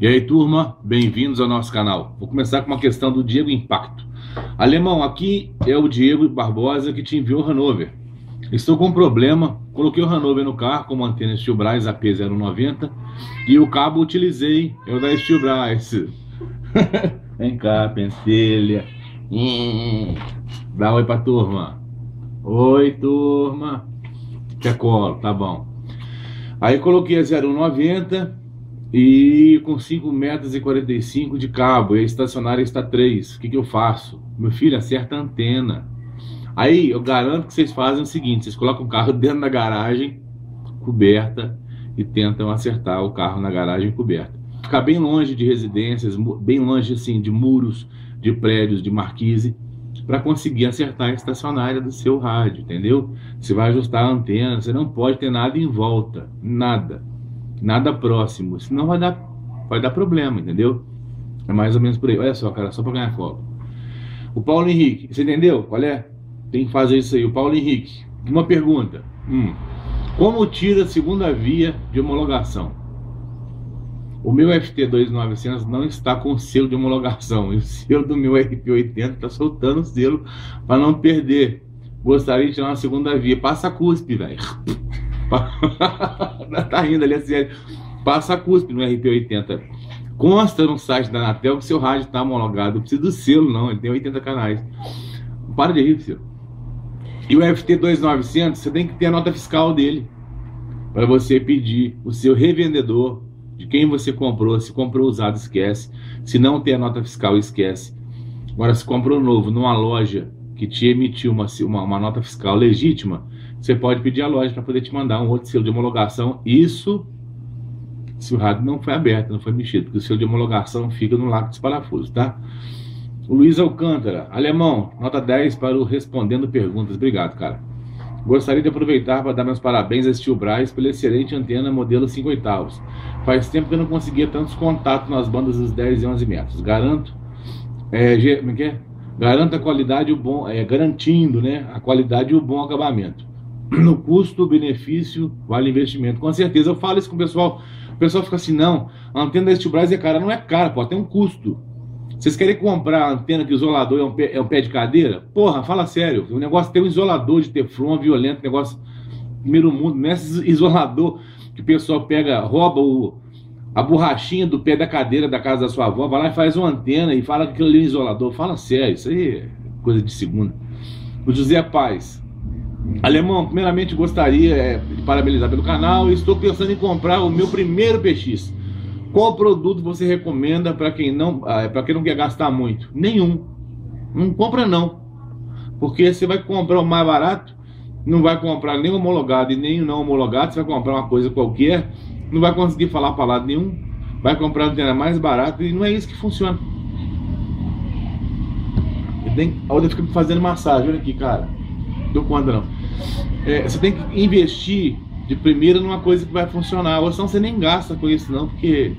E aí, turma, bem-vindos ao nosso canal. Vou começar com uma questão do Diego Impacto. Alemão, aqui é o Diego Barbosa que te enviou Hannover. Estou com um problema, coloquei o Hannover no carro com uma antena Steelbras AP090 e o cabo utilizei, é o da Steelbras. Vem cá, pentelha. Dá um oi pra turma. Oi, turma. Te colo, tá bom. Aí coloquei a 090 e com 5,45 metros de cabo, e a estacionária está 3. O que eu faço? Meu filho, acerta a antena. Aí eu garanto que vocês fazem o seguinte: vocês colocam o carro dentro da garagem coberta e tentam acertar o carro na garagem coberta. Ficar bem longe de residências, bem longe assim de muros, de prédios, de marquise, para conseguir acertar a estacionária do seu rádio, entendeu? Você vai ajustar a antena, você não pode ter nada em volta, nada. Nada próximo, senão vai dar problema, entendeu? É mais ou menos por aí. Olha só, cara, só pra ganhar cola. O Paulo Henrique, você entendeu? Qual é? Tem que fazer isso aí. O Paulo Henrique, uma pergunta. Como tira a segunda via de homologação? O meu FT-2900 não está com selo de homologação. E o selo do meu RP-80 tá soltando o selo para não perder. Gostaria de tirar uma segunda via. Passa cuspe, velho. Tá rindo ali, é sério. Passa cuspe no RP80. Consta no site da Anatel que seu rádio tá homologado. Não precisa do selo, não. Ele tem 80 canais. Para de rir, seu. E o FT2900, você tem que ter a nota fiscal dele para você pedir o seu revendedor, de quem você comprou. Se comprou usado, esquece. Se não tem a nota fiscal, esquece. Agora, se comprou novo numa loja que te emitiu uma nota fiscal legítima, você pode pedir a loja para poder te mandar um outro selo de homologação. Isso se o rádio não foi aberto, não foi mexido, porque o selo de homologação fica no lacre dos parafusos, tá? O Luiz Alcântara, alemão, nota 10 para o Respondendo Perguntas. Obrigado, cara. Gostaria de aproveitar para dar meus parabéns a Steelbras pela excelente antena modelo 5/8. Faz tempo que eu não conseguia tantos contatos nas bandas dos 10 e 11 metros. Garanto a qualidade e o bom, garantindo, né, a qualidade e o bom acabamento. No custo-benefício vale o investimento. Com certeza, eu falo isso com o pessoal. O pessoal fica assim: não, a antena da Steelbras é cara. Não é cara, pô, tem um custo. Vocês querem comprar a antena que o isolador é um pé de cadeira? Porra, fala sério. O negócio tem um isolador de teflon violento, negócio primeiro mundo. Nesse isolador que o pessoal pega, rouba a borrachinha do pé da cadeira da casa da sua avó, vai lá e faz uma antena e fala que aquilo ali é um isolador. Fala sério, isso aí é coisa de segunda. O José Paz. Alemão, primeiramente gostaria de parabenizar pelo canal. Estou pensando em comprar o meu primeiro PX. Qual produto você recomenda para quem não quer gastar muito? Nenhum. Não compra não. Porque você vai comprar o mais barato, não vai comprar nem homologado e nem não homologado. Você vai comprar uma coisa qualquer, não vai conseguir falar palavra nenhum. Vai comprar o que é mais barato e não é isso que funciona. A outra fica fazendo massagem, olha aqui, cara. Tô com o Andrão. Você tem que investir de primeira numa coisa que vai funcionar, ou senão você nem gasta com isso não, porque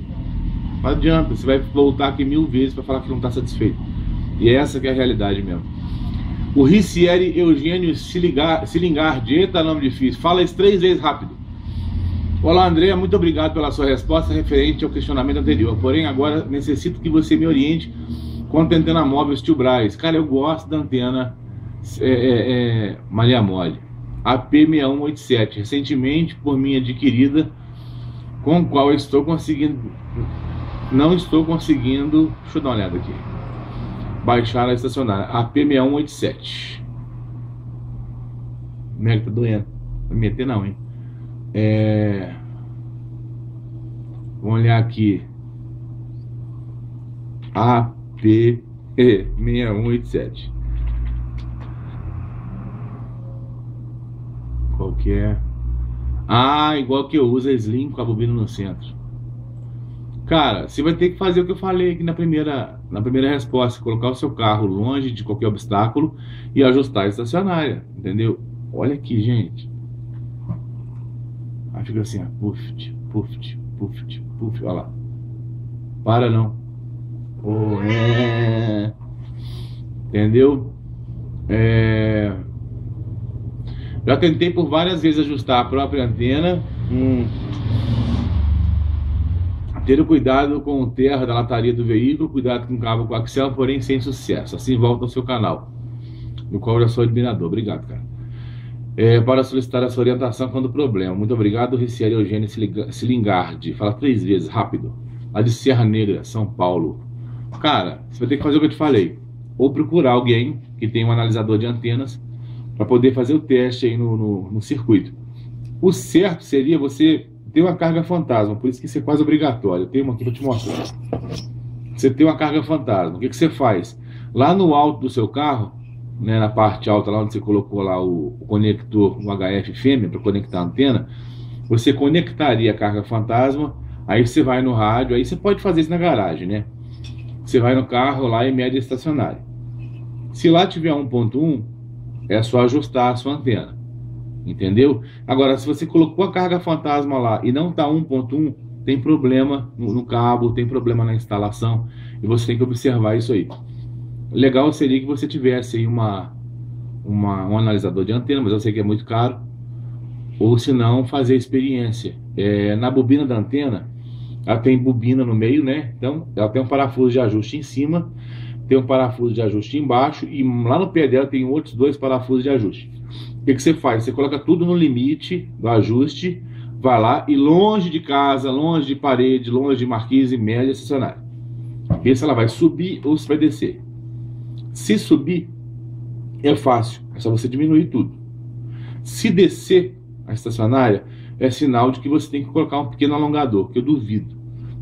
não adianta, você vai voltar aqui mil vezes para falar que não está satisfeito. E essa que é a realidade mesmo. O Rissieri Eugênio Silingardi, eita nome difícil, fala isso 3 vezes rápido. Olá, André, muito obrigado pela sua resposta referente ao questionamento anterior, porém agora necessito que você me oriente quanto à antena móvel Steelbras. Cara, eu gosto da antena Maria Mole AP6187, recentemente por mim adquirida, com o qual eu estou conseguindo, deixa eu dar uma olhada aqui, baixar a estacionária, AP6187, minha que tá doendo, vai meter não, hein, vamos olhar aqui, AP6187, qualquer. Ah, igual que eu uso a Slim com a bobina no centro. Cara, você vai ter que fazer o que eu falei aqui na primeira resposta: colocar o seu carro longe de qualquer obstáculo e ajustar a estacionária. Entendeu? Olha aqui, gente. Aí fica assim: puft, puft, puft, puft. Olha lá. Para não. Oh, é. Entendeu? Já tentei por várias vezes ajustar a própria antena. Ter o cuidado com o terra da lataria do veículo, cuidado com o cabo coaxial, porém sem sucesso. Assim volta ao seu canal, no qual eu já sou admirador. Obrigado, cara. Para solicitar a sua orientação quando problema. Muito obrigado, Rissieri Eugênio Silingardi. Fala 3 vezes, rápido. Lá de Serra Negra, São Paulo. Cara, você vai ter que fazer o que eu te falei. Ou procurar alguém que tem um analisador de antenas para poder fazer o teste aí no circuito. O certo seria você ter uma carga fantasma, por isso que isso é quase obrigatório. Eu tenho uma aqui para te mostrar. Você tem uma carga fantasma, o que você faz? Lá no alto do seu carro, né, na parte alta, lá onde você colocou lá o conector, o HF fêmea para conectar a antena, você conectaria a carga fantasma, aí você vai no rádio, aí você pode fazer isso na garagem, né? Você vai no carro lá e mede estacionária. Se lá tiver 1.1, é só ajustar a sua antena, entendeu? Agora, se você colocou a carga fantasma lá e não tá 1.1, tem problema no cabo, tem problema na instalação, e você tem que observar isso aí. Legal seria que você tivesse aí um analisador de antena, mas eu sei que é muito caro. Ou se não, fazer experiência. Na bobina da antena, ela tem bobina no meio, né? Então, ela tem um parafuso de ajuste em cima, tem um parafuso de ajuste embaixo, e lá no pé dela tem outros 2 parafusos de ajuste. O que você faz? Você coloca tudo no limite do ajuste, vai lá e longe de casa, longe de parede, longe de marquise, média, estacionária. Vê se ela vai subir ou se vai descer. Se subir, é fácil, é só você diminuir tudo. Se descer a estacionária, é sinal de que você tem que colocar um pequeno alongador, que eu duvido.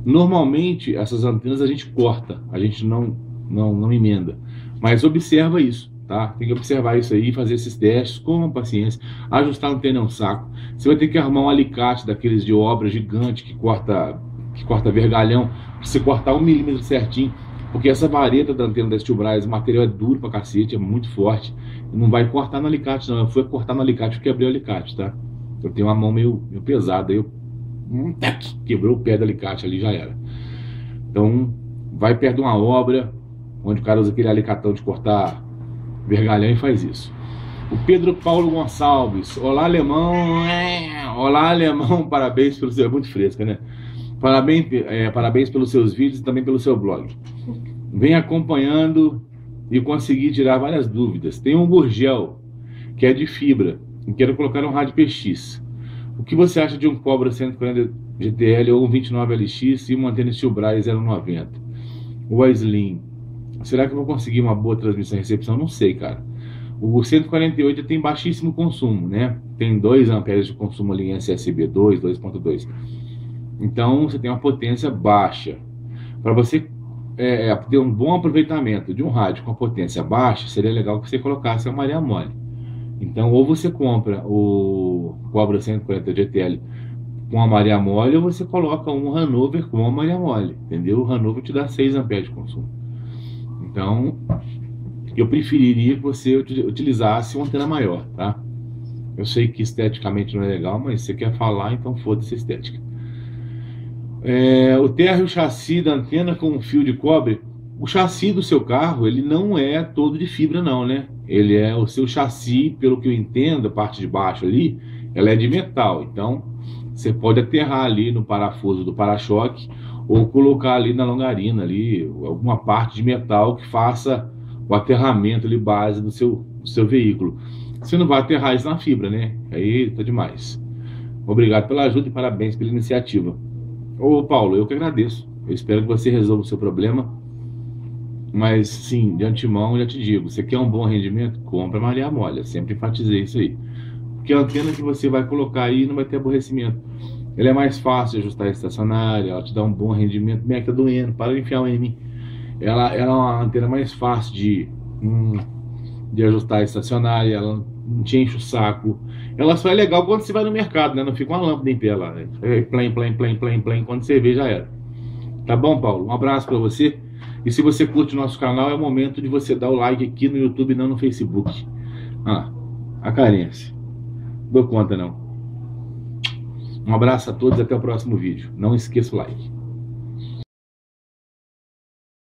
Normalmente, essas antenas a gente corta, a gente não emenda. Mas observa isso, tá? Tem que observar isso aí, fazer esses testes com paciência. Ajustar a antena é um saco. Você vai ter que arrumar um alicate daqueles de obra gigante que corta vergalhão, pra você cortar 1 milímetro certinho. Porque essa vareta da antena da Steelbras, o material é duro pra cacete, é muito forte. Não vai cortar no alicate, não. Eu fui cortar no alicate porque quebrei o alicate, tá? Eu tenho uma mão meio pesada, eu quebrou o pé do alicate ali, já era. Então, vai perto de uma obra, onde o cara usa aquele alicatão de cortar vergalhão e faz isso. O Pedro Paulo Gonçalves. Olá, alemão. Olá, alemão. Parabéns pelo seu... É muito fresca, né? Parabéns pelos seus vídeos e também pelo seu blog. Vem acompanhando e consegui tirar várias dúvidas. Tem um Gurgel, que é de fibra, e quero colocar um rádio PX. O que você acha de um Cobra 140 GTL ou um 29LX e uma antena Steelbras 090? O Slim. Será que eu vou conseguir uma boa transmissão e recepção? Não sei, cara. O 148 tem baixíssimo consumo, né? Tem 2 amperes de consumo ali em SSB2, 2.2. Então, você tem uma potência baixa. Para você ter um bom aproveitamento de um rádio com potência baixa, seria legal que você colocasse a Maria Mole. Então, ou você compra o Cobra 140 GTL com a Maria Mole, ou você coloca um Hannover com a Maria Mole, entendeu? O Hannover te dá 6 amperes de consumo. Então, eu preferiria que você utilizasse uma antena maior, tá? Eu sei que esteticamente não é legal, mas você quer falar, então foda-se a estética. O terra e o chassi da antena com um fio de cobre. O chassi do seu carro, ele não é todo de fibra não, né? Ele é o seu chassi, pelo que eu entendo, a parte de baixo ali, ela é de metal. Então, você pode aterrar ali no parafuso do para-choque, ou colocar ali na longarina ali, alguma parte de metal que faça o aterramento ali base do seu veículo. Você não vai aterrar isso na fibra, né? Aí tá demais. Obrigado pela ajuda e parabéns pela iniciativa. Ô Paulo, eu que agradeço. Eu espero que você resolva o seu problema. Mas sim, de antemão já te digo, você quer um bom rendimento? Compra Maria Mole, eu sempre enfatizei isso aí. Porque a antena que você vai colocar aí não vai ter aborrecimento. Ela é mais fácil de ajustar a estacionária, ela te dá um bom rendimento. Minha que tá doendo, para de enfiar o M. Ela é uma antena mais fácil de ajustar a estacionária, ela não te enche o saco. Ela só é legal quando você vai no mercado, né? Não fica uma lâmpada em pé lá, né? Plim, plim, plim, quando você vê já era. Tá bom, Paulo? Um abraço pra você. E se você curte o nosso canal, é o momento de você dar o like aqui no YouTube, não no Facebook. Ah, a carência. Dou conta, não. Um abraço a todos, até o próximo vídeo. Não esqueça o like.